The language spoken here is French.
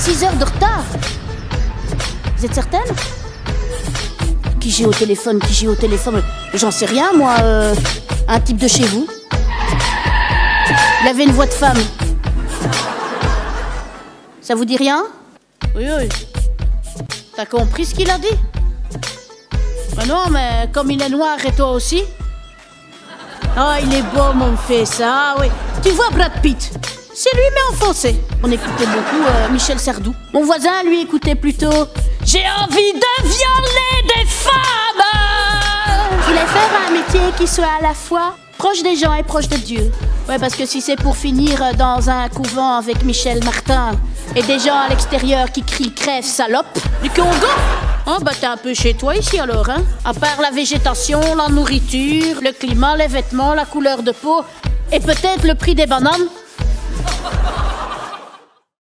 6 heures de retard. Vous êtes certaine? Qui j'ai au téléphone? Qui j'ai au téléphone? J'en sais rien, moi. Un type de chez vous. Il avait une voix de femme. Ça vous dit rien? Oui, oui. T'as compris ce qu'il a dit? Ben non, mais comme il est noir et toi aussi. Ah, oh, il est beau, mon fils. Ah oui. Tu vois Brad Pitt? C'est lui, mais enfoncé. On écoutait beaucoup Michel Sardou. Mon voisin, lui, écoutait plutôt « J'ai envie de violer des femmes !» Je voulais faire un métier qui soit à la fois proche des gens et proche de Dieu. Ouais, parce que si c'est pour finir dans un couvent avec Michel Martin et des gens à l'extérieur qui crient « Crève, salope !» du Congo. Oh, bah t'es un peu chez toi ici alors, hein? À part la végétation, la nourriture, le climat, les vêtements, la couleur de peau et peut-être le prix des bananes.